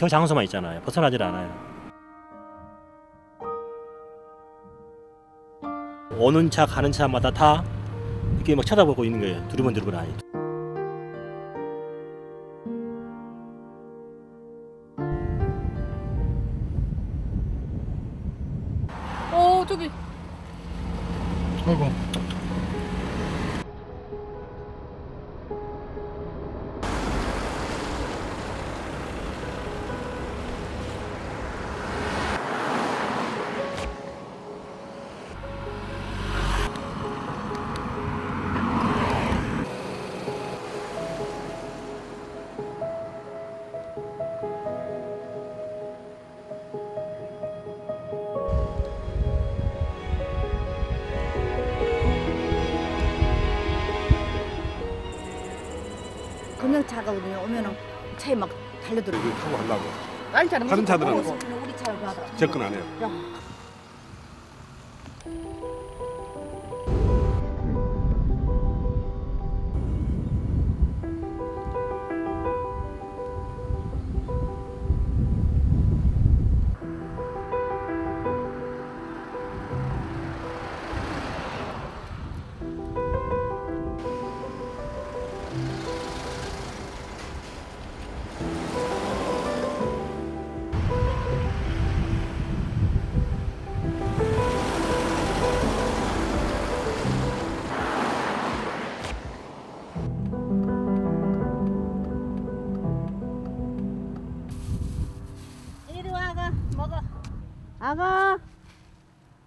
저 장소만 있잖아요. 벗어나질 않아요. 오는 차 가는 차마다 다 이렇게 막 쳐다보고 있는 거예요. 두리번두리번 아니. 오 저기. 아이고. 금양차가 오면은 차에 막 달려들어요. 타고 가려고. 다른 차들은 우리 차를 접근 안 해요. 야.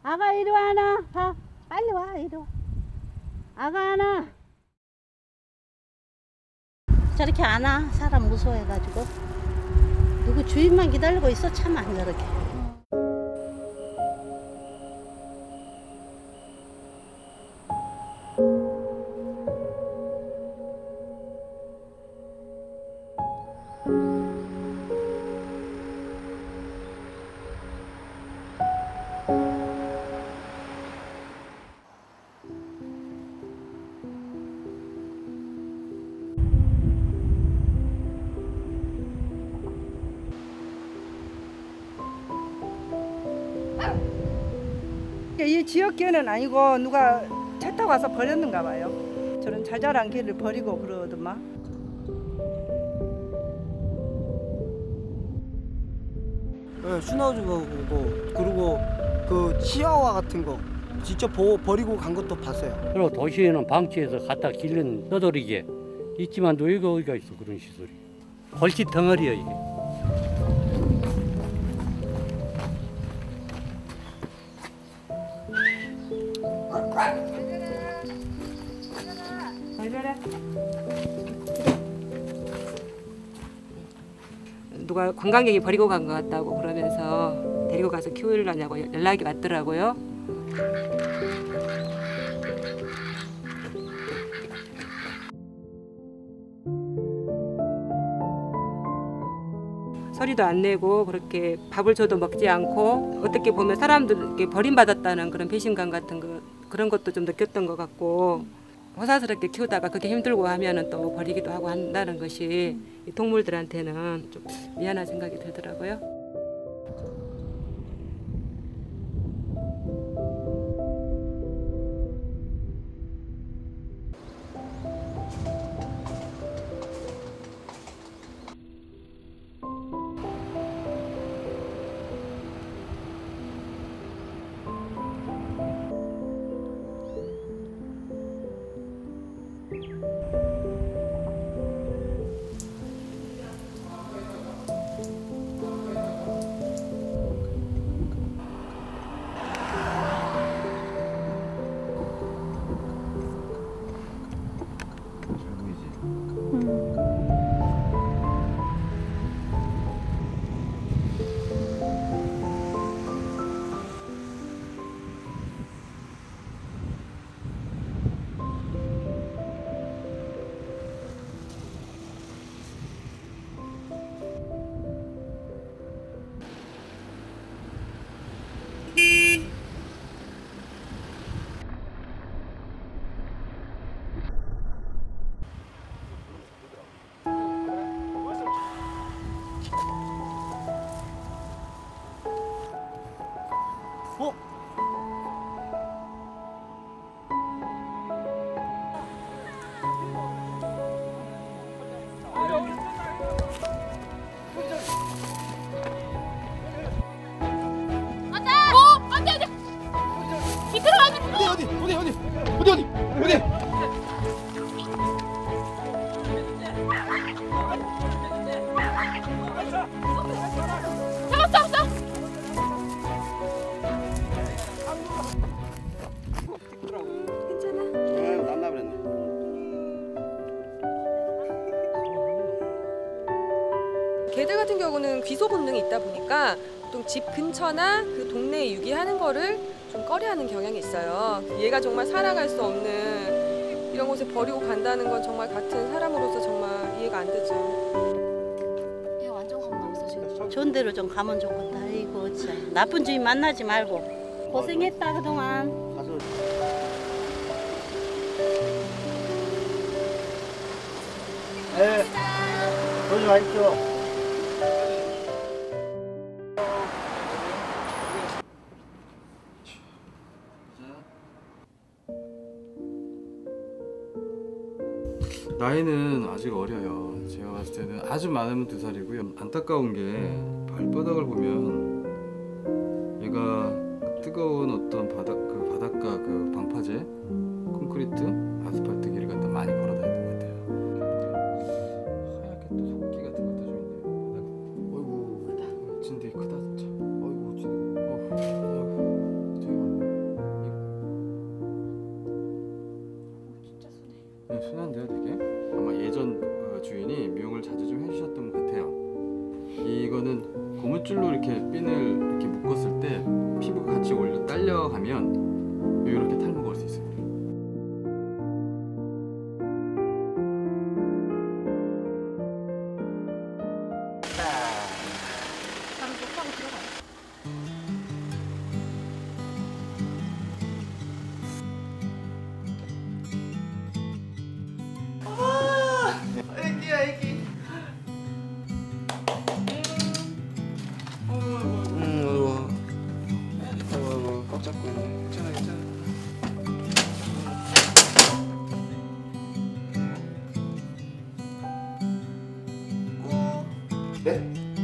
아가 이리 와 나. 봐. 빨리 와 이리 와. 아가 나. 저렇게 안 와. 사람 무서워해가지고. 누구 주인만 기다리고 있어. 참 안 저렇게. 이 지역계는 아니고 누가 차 타고 와서 버렸는가 봐요. 저런 자잘한 길을 버리고 그러더만. 네, 수나오징어 그리고 그 치아와 같은 거 직접 버리고 간 것도 봤어요. 그리고 도시에는 방치해서 갖다 길른 떠돌이게 있지만 여기가 어디가 있어 그런 시설이. 벌집 덩어리야 이게. 누가 관광객이 버리고 간 것 같다고 그러면서 데리고 가서 키우려냐고 연락이 왔더라고요. 소리도 안 내고 그렇게 밥을 줘도 먹지 않고 어떻게 보면 사람들에게 버림받았다는 그런 배신감 같은 거 그런 것도 좀 느꼈던 것 같고 호사스럽게 키우다가 그게 힘들고 하면은 또 버리기도 하고 한다는 것이 이 동물들한테는 좀 미안한 생각이 들더라고요. 어디? 잡았어. 괜찮아. 아, 만나버렸네. 개들 같은 경우는 귀소 본능이 있다 보니까 보통 집 근처나 그 동네에 유기하는 거를 좀 꺼려하는 경향이 있어요. 얘가 정말 살아갈 수 없는 이런 곳에 버리고 간다는 건 정말 같은 사람으로서 정말 이해가 안 되죠. 얘 완전 감동했어 지금. 좋은 데로 좀 가면 좋겠다. 아이고 참. 나쁜 주인 만나지 말고. 고생했다 그동안. 가서. 네. 보지 마십시오. 나이는 아직 어려요. 제가 봤을 때는 아주 많으면 2살이고요. 안타까운 게 발바닥을 보면 얘가 뜨거운 어떤 바닷가 그 방파제, 콘크리트, 아스팔트 길을 갖다 많이 걸어다니는 것 같아요. 하얗게 또 속기 같은 것도 좀 있네요. 어이구, 진대 크다 진짜. 어이구, 진대. 진짜 순해. 네, 순한데요, 되게. 아마 예전 주인이 미용을 자주 좀 해주셨던 것 같아요. 이거는 고무줄로 이렇게 핀을 이렇게 묶었을 때 피부가 같이 올려 딸려가면 이렇게 탈모가 올 수 있어요. 바로 녹화하고 들어가요.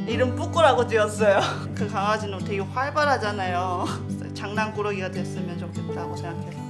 이름 뿌꾸라고 지었어요. 그 강아지는 되게 활발하잖아요. 장난꾸러기가 됐으면 좋겠다고 생각해서.